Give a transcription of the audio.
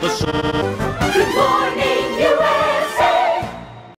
The sun.